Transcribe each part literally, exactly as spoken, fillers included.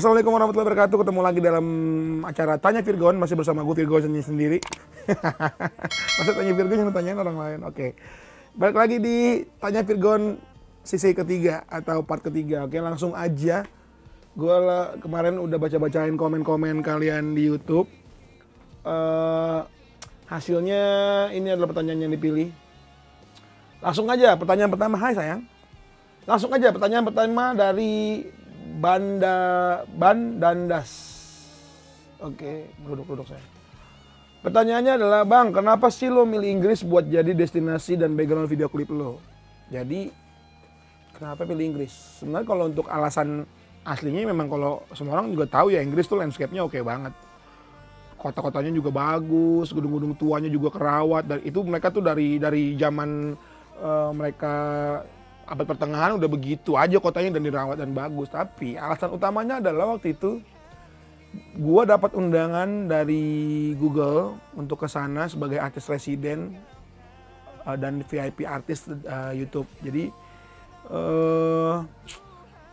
Assalamualaikum warahmatullahi wabarakatuh. Ketemu lagi dalam acara Tanya Virgoun. Masih bersama gue Virgoun sendiri. Maksud Tanya Virgoun yang tanyain orang lain. Oke, balik lagi di Tanya Virgoun sisi ketiga atau part ketiga. Oke, langsung aja. Gue kemarin udah baca-bacain komen-komen kalian di YouTube. Uh, hasilnya ini adalah pertanyaan yang dipilih. Langsung aja pertanyaan pertama. Hai sayang. Langsung aja pertanyaan pertama dari Banda Bandandas. Oke, duduk-duduk saya. Pertanyaannya adalah, Bang, kenapa sih lo milih Inggris buat jadi destinasi dan background video klip lo? Jadi, kenapa pilih Inggris? Sebenarnya kalau untuk alasan aslinya memang kalau semua orang juga tahu ya, Inggris tuh landscape-nya oke banget. Kota-kotanya juga bagus, gedung-gedung tuanya juga kerawat. Dan itu mereka tuh dari dari zaman uh, mereka abad pertengahan udah begitu aja kotanya dan dirawat dan bagus. Tapi alasan utamanya adalah waktu itu gua dapat undangan dari Google untuk ke sana sebagai artis resident uh, dan V I P artis uh, YouTube. Jadi uh,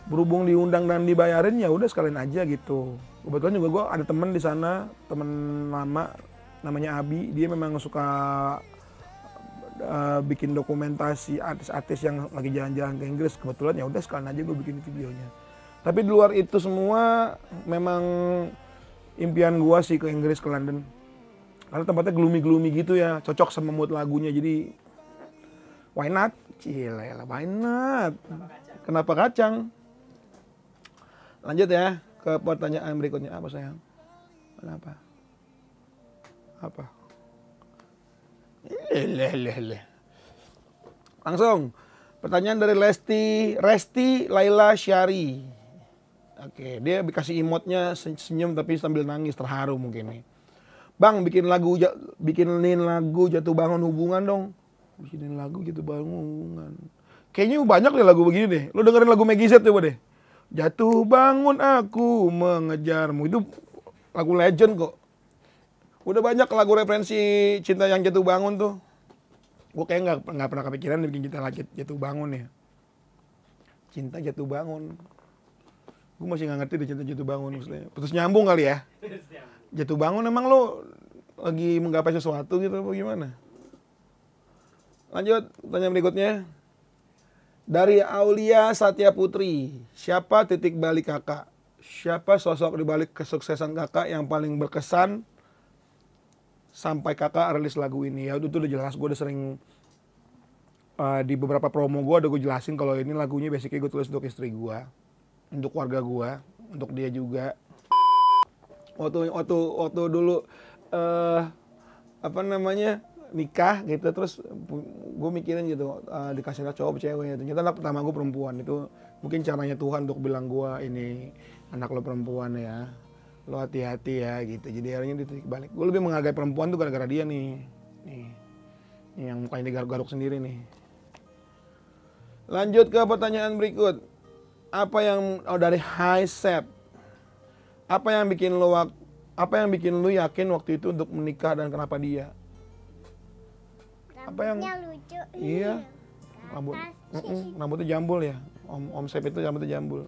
berhubung diundang dan dibayarin, ya udah sekalian aja gitu. Kebetulan juga gua ada temen di sana, temen lama namanya Abi. Dia memang suka Uh, bikin dokumentasi artis-artis yang lagi jalan-jalan ke Inggris. Kebetulan ya udah sekalian aja gue bikin videonya. Tapi di luar itu semua memang impian gue sih ke Inggris, ke London. Karena tempatnya gloomy-gloomy gitu ya, cocok sama mood lagunya. Jadi why not? Cilela, why not? Kenapa kacang? Lanjut ya ke pertanyaan berikutnya. Apa sayang? Kenapa? Apa? Lelelele. Langsung pertanyaan dari Lesti Resti Laila Syari. Oke, dia dikasih emotnya senyum tapi sambil nangis terharu mungkin nih. Bang, bikin lagu bikinin lagu jatuh bangun hubungan dong. Bikinin lagu jatuh bangun hubungan. Kayaknya banyak deh lagu begini deh. Lo dengerin lagu Meggy Set coba deh. Jatuh bangun aku mengejarmu, itu lagu legend kok. Udah banyak lagu referensi cinta yang jatuh bangun tuh. Gue kayak gak, gak pernah kepikiran bikin cinta lagi jatuh bangun ya. Cinta jatuh bangun. Gue masih gak ngerti deh cinta jatuh bangun. Putus nyambung kali ya. Jatuh bangun emang lo lagi menggapai sesuatu gitu apa gimana? Lanjut, pertanyaan berikutnya. Dari Aulia Satya Putri. Siapa titik balik kakak? Siapa sosok di balik kesuksesan kakak yang paling berkesan sampai kakak rilis lagu ini? Ya itu udah jelas, gue udah sering uh, di beberapa promo gue udah gue jelasin kalau ini lagunya basically gue tulis untuk istri gue, untuk keluarga gue, untuk dia juga. Waktu waktu waktu dulu uh, apa namanya nikah gitu, terus gue mikirin gitu uh, dikasih anak cowok cewek, ternyata anak pertama gue perempuan. Itu mungkin caranya Tuhan untuk bilang gue, ini anak lo perempuan ya, lo hati-hati ya gitu. Jadi akhirnya dititik balik. Gue lebih menghargai perempuan tuh gara-gara dia nih. Nih, nih yang mukanya digaruk-garuk sendiri nih. Lanjut ke pertanyaan berikut. Apa yang oh dari High Sep. Apa yang bikin lo apa yang bikin lo yakin waktu itu untuk menikah dan kenapa dia? Rambutnya apa yang lucu. Iya. Rambut. Mm-mm, rambutnya jambul ya. Om Om Sep itu rambutnya jambul.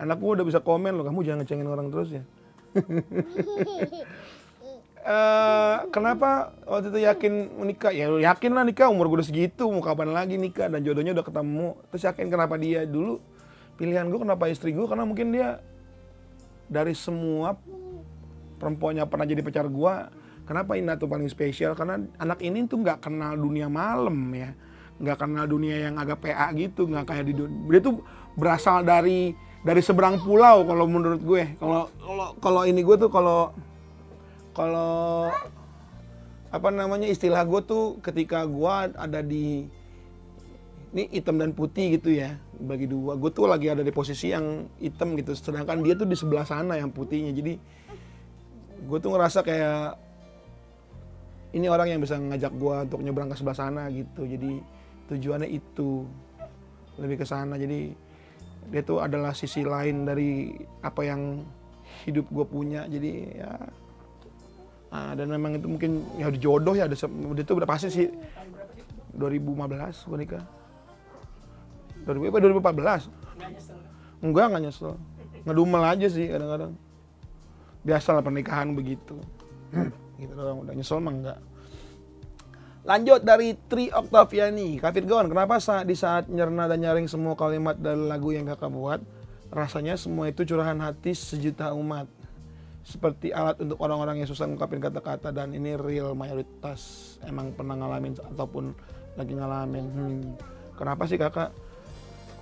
Anakku udah bisa komen lo, kamu jangan ngecengin orang terus ya. uh, kenapa waktu itu yakin menikah? Ya yakin lah nikah, umur gue udah segitu, mau kapan lagi nikah, dan jodohnya udah ketemu. Terus yakin kenapa dia dulu? Pilihan gue kenapa istri gue, karena mungkin dia dari semua perempuannya pernah jadi pacar gue, kenapa Ina tuh paling spesial? Karena anak ini tuh nggak kenal dunia malam ya, nggak kenal dunia yang agak P A gitu, nggak kayak di dunia. Dia tuh berasal dari dari seberang pulau kalau menurut gue. Kalau kalau kalau ini gue tuh kalau kalau apa namanya istilah gue tuh ketika gue ada di ini hitam dan putih gitu ya, bagi dua. Gue tuh lagi ada di posisi yang hitam gitu, sedangkan dia tuh di sebelah sana yang putihnya. Jadi gue tuh ngerasa kayak ini orang yang bisa ngajak gue untuk nyebrang ke sebelah sana gitu. Jadi tujuannya itu lebih ke sana. Jadi dia tuh adalah sisi lain dari apa yang hidup gue punya. Jadi ya nah, dan memang itu mungkin ya jodoh ya. Ada dia tuh udah pasti sih. Dua ribu lima belas gue nikah. dua ribu empat belas. Enggak, nggak nyesel. ngedumel aja sih kadang-kadang. Biasalah pernikahan begitu. Gitu doang, udah nyesel mah enggak. Lanjut dari Tri Oktaviani, Kak Virgoun, kenapa saat di saat nyerna dan nyaring semua kalimat dan lagu yang kakak buat, rasanya semua itu curahan hati sejuta umat. Seperti alat untuk orang-orang yang susah ngungkapin kata-kata, dan ini real mayoritas emang pernah ngalamin ataupun lagi ngalamin. Hmm. Kenapa sih kakak?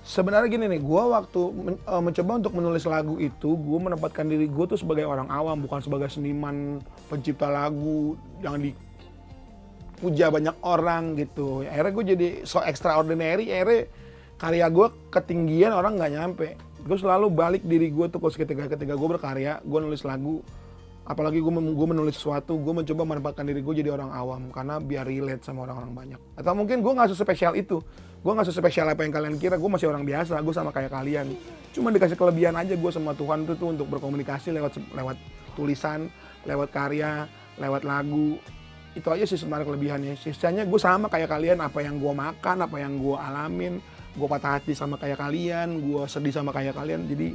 Sebenarnya gini nih, gue waktu men mencoba untuk menulis lagu itu, gue menempatkan diri gue tuh sebagai orang awam, bukan sebagai seniman pencipta lagu yang di puja banyak orang gitu. Akhirnya gue jadi so extraordinary, akhirnya karya gue ketinggian orang nggak nyampe. Gue selalu balik diri gue tuh ketika ketika gue berkarya, gue nulis lagu, apalagi gue, gue menulis sesuatu, gue mencoba menempatkan diri gue jadi orang awam karena biar relate sama orang-orang banyak. Atau mungkin gue nggak sespesial itu, gue nggak sespesial apa yang kalian kira, gue masih orang biasa, gue sama kayak kalian. Cuma dikasih kelebihan aja gue sama Tuhan tuh, tuh untuk berkomunikasi lewat lewat tulisan, lewat karya, lewat lagu. Itu aja sih sebenarnya kelebihannya. Sisanya gue sama kayak kalian, apa yang gue makan, apa yang gue alamin, gue patah hati sama kayak kalian, gue sedih sama kayak kalian. Jadi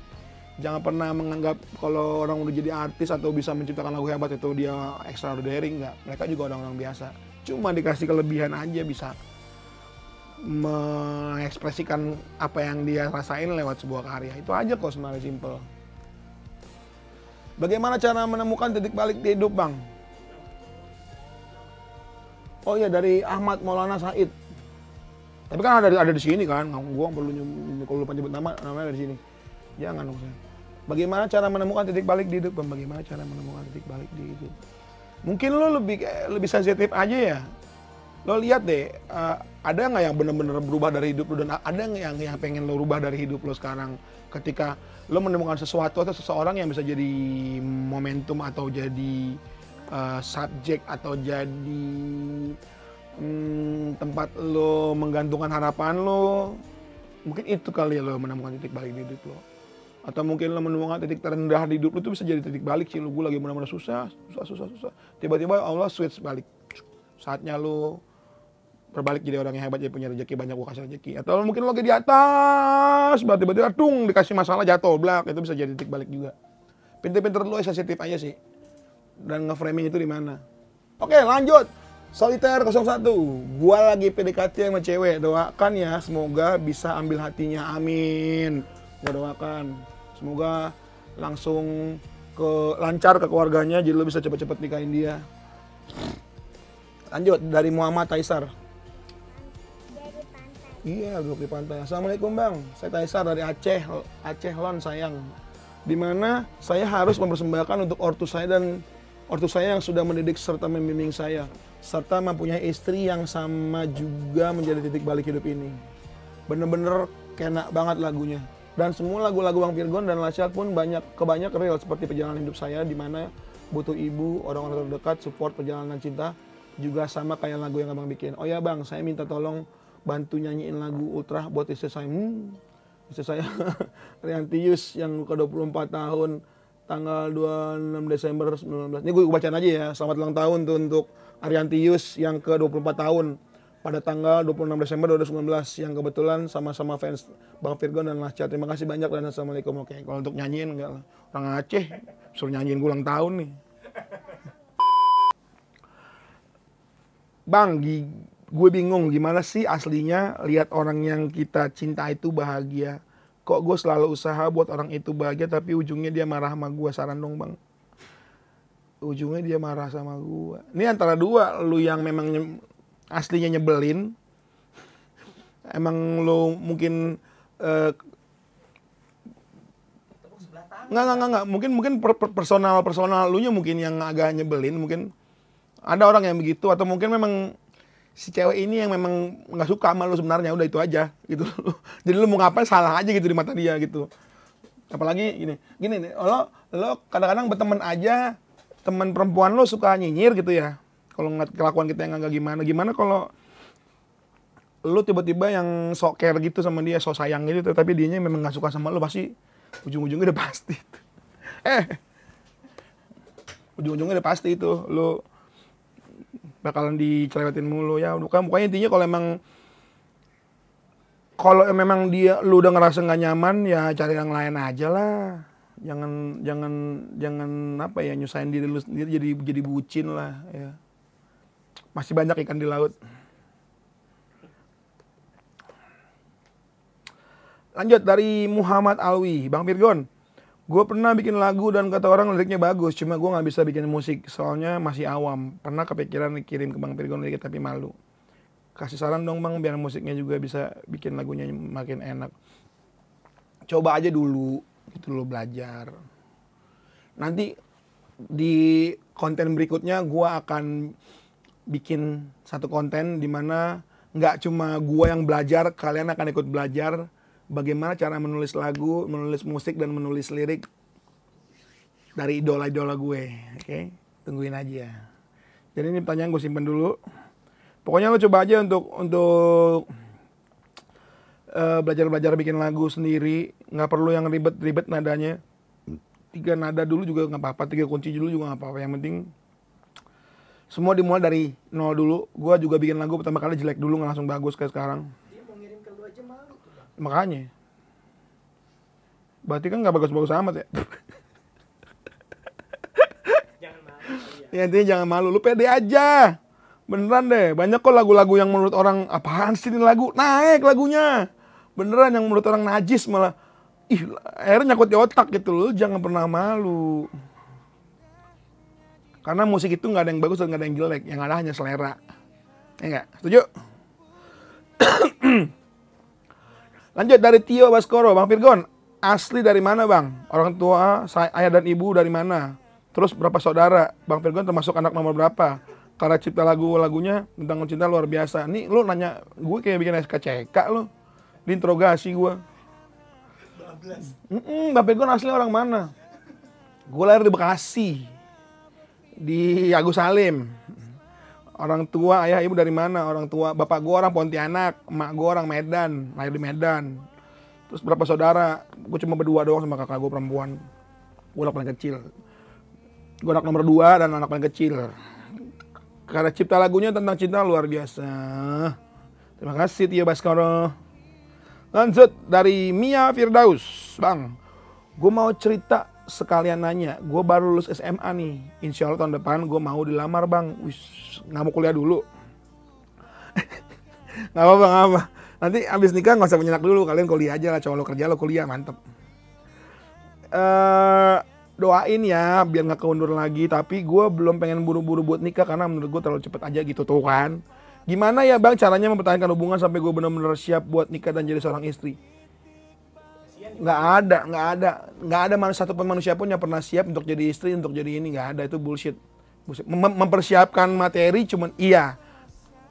jangan pernah menganggap kalau orang udah jadi artis atau bisa menciptakan lagu hebat itu dia extraordinary, enggak. Mereka juga orang-orang biasa, cuma dikasih kelebihan aja bisa mengekspresikan apa yang dia rasain lewat sebuah karya. Itu aja kok sebenarnya, simple. Bagaimana cara menemukan titik balik di hidup, Bang? Oh iya, dari Ahmad Maulana Said. Tapi kan ada ada di sini kan, gua perlu kalau lupa nyebut nama, namanya ada di sini. Jangan usah. Bagaimana cara menemukan titik balik di hidup? Bagaimana cara menemukan titik balik di hidup? Mungkin lo lebih lebih sensitif aja ya. Lo lihat deh, uh, ada nggak yang benar-benar berubah dari hidup lo, dan ada nggak yang yang pengen lo rubah dari hidup lo sekarang? Ketika lo menemukan sesuatu atau seseorang yang bisa jadi momentum atau jadi Uh, subjek atau jadi hmm, tempat lo menggantungkan harapan lo, mungkin itu kali ya lo menemukan titik balik di hidup lo. Atau mungkin lo menemukan titik terendah di hidup lo, itu bisa jadi titik balik sih. Lo gue lagi benar-benar susah, susah, susah, susah. Tiba-tiba Allah switch balik, saatnya lo berbalik jadi orang yang hebat, jadi punya rezeki banyak, gue kasih rezeki. Atau mungkin lo lagi di atas, tiba-tiba tung dikasih masalah jatuh, blak, itu bisa jadi titik balik juga. Pinter-pinter lo, sensitif aja sih. Dan nge-framing itu di mana? Oke, lanjut. Solitaire nol satu. Gua lagi P D K T sama cewek. Doakan ya, semoga bisa ambil hatinya. Amin. Gua doakan. Semoga langsung ke lancar ke keluarganya, jadi lo bisa cepet-cepet nikahin dia. Lanjut dari Muhammad Taisar. Dari pantai. Iya, duduk di pantai. Assalamualaikum, Bang. Saya Taisar dari Aceh. Aceh Lon, sayang. Di mana saya harus mempersembahkan untuk ortu saya dan ortu saya yang sudah mendidik serta membimbing saya, serta mempunyai istri yang sama juga menjadi titik balik hidup ini. Bener-bener kena banget lagunya. Dan semua lagu-lagu Bang Virgoun dan Last Child pun banyak kebanyak real seperti perjalanan hidup saya, dimana butuh ibu, orang-orang terdekat, support perjalanan cinta, juga sama kayak lagu yang Abang bikin. Oh ya Bang, saya minta tolong bantu nyanyiin lagu Ultra buat istri saya. Hmm, istri saya Riantius yang ke dua puluh empat tahun. Tanggal dua puluh enam Desember sembilan belas. Ini gue bacain aja ya. Selamat ulang tahun tuh untuk Ariantius yang ke dua puluh empat tahun. Pada tanggal dua puluh enam Desember dua ribu sembilan belas. Yang kebetulan sama-sama fans Bang Virgoun dan Last Child. Terima kasih banyak dan Assalamualaikum. Oke, kalau untuk nyanyiin enggak lah. Orang Aceh suruh nyanyiin gue ulang tahun nih. Bang, gue bingung gimana sih aslinya lihat orang yang kita cinta itu bahagia. Kok gue selalu usaha buat orang itu bahagia, tapi ujungnya dia marah sama gue. Saran dong, Bang. Ujungnya dia marah sama gue. Ini antara dua, lu yang memang nye aslinya nyebelin. Emang lu mungkin... Uh, nggak, nggak, nggak. Mungkin, mungkin personal-personal lu nya mungkin yang agak nyebelin. Mungkin ada orang yang begitu. Atau mungkin memang... si cewek ini yang memang nggak suka sama lu sebenarnya, udah itu aja gitu. Jadi lu mau ngapain salah aja gitu di mata dia gitu. Apalagi gini, gini nih, lo lo kadang-kadang berteman aja, teman perempuan lo suka nyinyir gitu ya. Kalau ngeliat kelakuan kita yang nggak gimana, gimana kalau lu tiba-tiba yang sok care gitu sama dia, sok sayang gitu, tapi dianya memang nggak suka sama lu, pasti ujung-ujungnya udah pasti. eh, ujung-ujungnya udah pasti itu lu bakalan dicelewetin mulu ya. Bukan, pokoknya intinya kalau emang kalau memang dia lu udah ngerasa nggak nyaman ya cari yang lain aja lah. jangan jangan jangan apa ya, nyusahin diri lu sendiri jadi jadi bucin lah ya. Masih banyak ikan di laut. Lanjut dari Muhammad Alwi. Bang Virgoun, gue pernah bikin lagu dan kata orang liriknya bagus, cuma gue nggak bisa bikin musik soalnya masih awam. Pernah kepikiran kirim ke Bang Virgoun lirik tapi malu. Kasih saran dong Bang biar musiknya juga bisa bikin lagunya makin enak. Coba aja dulu, gitu lo, belajar. Nanti di konten berikutnya gue akan bikin satu konten di mana nggak cuma gue yang belajar, kalian akan ikut belajar bagaimana cara menulis lagu, menulis musik, dan menulis lirik dari idola-idola gue. Oke, tungguin aja. Jadi ini pertanyaan gue simpen dulu. Pokoknya lo coba aja untuk untuk uh, belajar-belajar bikin lagu sendiri. Nggak perlu yang ribet-ribet nadanya. Tiga nada dulu juga nggak apa-apa, tiga kunci dulu juga nggak apa-apa. Yang penting semua dimulai dari nol dulu. Gue juga bikin lagu pertama kali jelek dulu, nggak langsung bagus kayak sekarang. Makanya, berarti kan nggak bagus-bagus amat ya. Jangan malu, ya. Ya, intinya jangan malu, lu pede aja. Beneran deh, banyak kok lagu-lagu yang menurut orang apaan sih ini lagu, naik lagunya. Beneran yang menurut orang najis malah, ih, akhirnya nyakut di otak gitu loh. Jangan pernah malu. Karena musik itu nggak ada yang bagus dan nggak ada yang jelek, yang ada hanya selera. Ya nggak? Setuju? Lanjut dari Tio Baskoro. Bang Virgoun, asli dari mana Bang? Orang tua, saya, ayah dan ibu dari mana? Terus berapa saudara? Bang Virgoun termasuk anak nomor berapa? Karena cipta lagu-lagunya tentang cinta luar biasa. Nih lu nanya gue kayak bikin S K C K lu. Diinterogasi gue. Mm-mm, Bang Virgoun asli orang mana? Gue lahir di Bekasi. Di Agus Salim. Orang tua, ayah, ibu dari mana? Orang tua, bapak gue orang Pontianak, emak gue orang Medan, lahir di Medan. Terus berapa saudara? Gue cuma berdua doang sama kakak gue perempuan. Gue anak paling kecil. Gue anak nomor dua dan anak paling kecil. Karena cipta lagunya tentang cinta luar biasa. Terima kasih Tio Baskoro. Lanjut dari Mia Firdaus. Bang, gue mau cerita sekalian nanya, gue baru lulus S M A nih. Insya Allah tahun depan gue mau dilamar Bang. Wish, nggak mau kuliah dulu. Nggak apa-apa, nggak apa. Nanti abis nikah nggak usah menyenak dulu. Kalian kuliah aja lah, cowok lo kerja, lo kuliah, mantep. Uh, doain ya, biar nggak keundur lagi. Tapi gue belum pengen buru-buru buat nikah karena menurut gue terlalu cepet aja gitu, tuh kan. Gimana ya Bang caranya mempertahankan hubungan sampai gue bener-bener siap buat nikah dan jadi seorang istri? Nggak ada, nggak ada, nggak ada manusia satu manusia pun yang pernah siap untuk jadi istri, untuk jadi ini, nggak ada, itu bullshit. bullshit. Mem mempersiapkan materi, cuman iya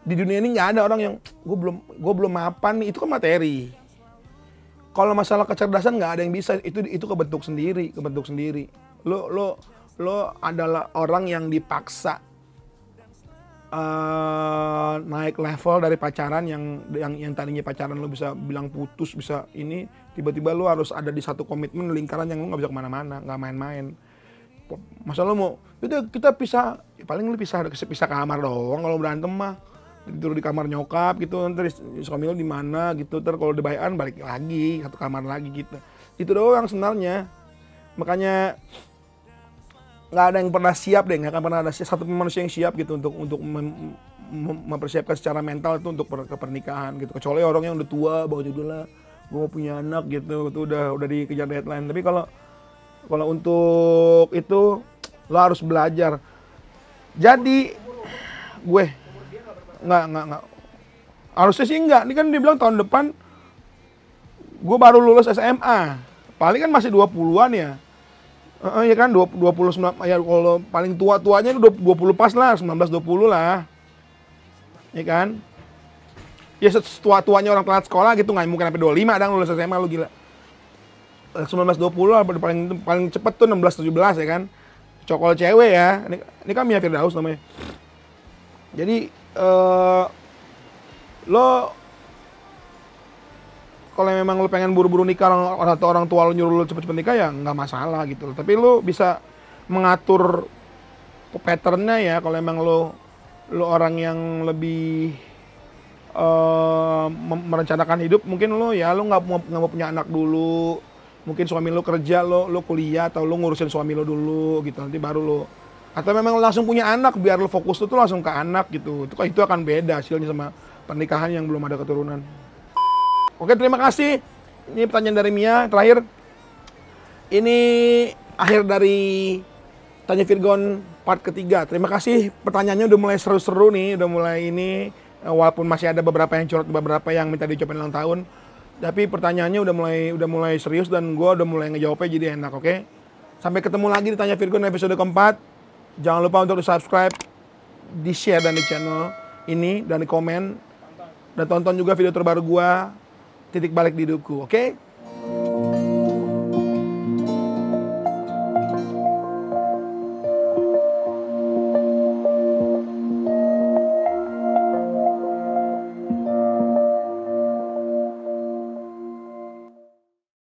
di dunia ini nggak ada orang yang gue belum gue belum mapan nih, itu kan materi. Kalau masalah kecerdasan nggak ada yang bisa, itu itu kebentuk sendiri, kebentuk sendiri. Lo lo lo adalah orang yang dipaksa Uh, naik level dari pacaran yang yang yang tadinya pacaran lo bisa bilang putus, bisa ini, tiba-tiba lo harus ada di satu komitmen lingkaran yang lo nggak bisa kemana-mana, nggak main-main. Masa lo mau udah kita pisah, ya paling lo pisah pisah kamar doang kalau berantem mah, tidur di kamar nyokap gitu, nanti suami lo di mana gitu, terus kalau debayan balik lagi satu kamar lagi gitu. Itu doang sebenarnya. Makanya nggak ada yang pernah siap deh, nggak akan pernah ada satu manusia yang siap gitu untuk untuk mem, mem, mempersiapkan secara mental itu untuk per, ke pernikahan gitu. Kecuali orang yang udah tua, bawa judul lah, gue mau punya anak gitu, itu udah udah dikejar deadline. Tapi kalau kalau untuk itu lo harus belajar. Jadi gue nggak nggak nggak harusnya sih nggak. Ini kan dia bilang tahun depan gue baru lulus S M A, paling kan masih dua puluhan ya. Uh, ya kan dua puluh sembilan, ya kalau paling tua-tuanya dua puluh pas lah, sembilan belas dua puluh lah. Ya kan? Ya setua-tuanya orang telat sekolah gitu, nggak mungkin sampai dua puluh lima dong lulus S M A, lu gila. sembilan belas dua puluh paling paling cepet tuh enam belas tujuh belas ya kan. Cokol cewek ya. Ini, ini kan Mia Firdaus namanya. Jadi uh, lo kalau memang lo pengen buru-buru nikah atau orang tua lo nyuruh lo cepet-cepet nikah ya nggak masalah gitu loh. Tapi lo bisa mengatur patternnya ya. Kalau memang lo lo orang yang lebih uh, merencanakan hidup, mungkin lo ya lo nggak mau punya anak dulu, mungkin suami lo kerja, lo lo kuliah, atau lo ngurusin suami lo dulu gitu, nanti baru lo, atau memang langsung punya anak biar lo fokus tuh, tuh langsung ke anak gitu. Itu itu akan beda hasilnya sama pernikahan yang belum ada keturunan. Oke, terima kasih. Ini pertanyaan dari Mia terakhir. Ini akhir dari Tanya Virgoun part ketiga. Terima kasih, pertanyaannya udah mulai seru-seru nih, udah mulai ini, walaupun masih ada beberapa yang curhat, beberapa yang minta diucapin ulang tahun. Tapi pertanyaannya udah mulai udah mulai serius dan gue udah mulai ngejawabnya jadi enak, oke? Okay? Sampai ketemu lagi di Tanya Virgoun episode keempat. Jangan lupa untuk di subscribe, di share dan di channel ini, dan di komen. Dan tonton juga video terbaru gue, Titik Balik di Hidupku, oke? Okay?